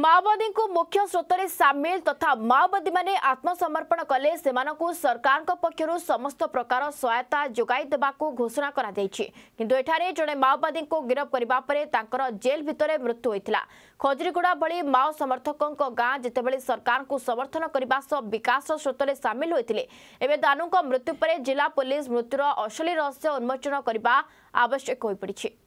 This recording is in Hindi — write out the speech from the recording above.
माओवादी को मुख्य स्रोत में सामिल तथा माओवादी माने आत्मसमर्पण कले सेना को सरकार पक्षर समस्त प्रकार सहायता जोगाई देवाकू घोषणा करा किंतु एठारे जड़े माओवादी को गिरफ करिबा परे तांकर जेल भितर मृत्यु होता। खजरीगुड़ा भली माओ समर्थकों गाँ जितेबले सरकार को समर्थन करने सह विकास स्रोत में सामिल होते एवं दानू मृत्यु पर जिला पुलिस मृत्युर असली रहस्य उन्मोचन करने आवश्यक हो पड़ी।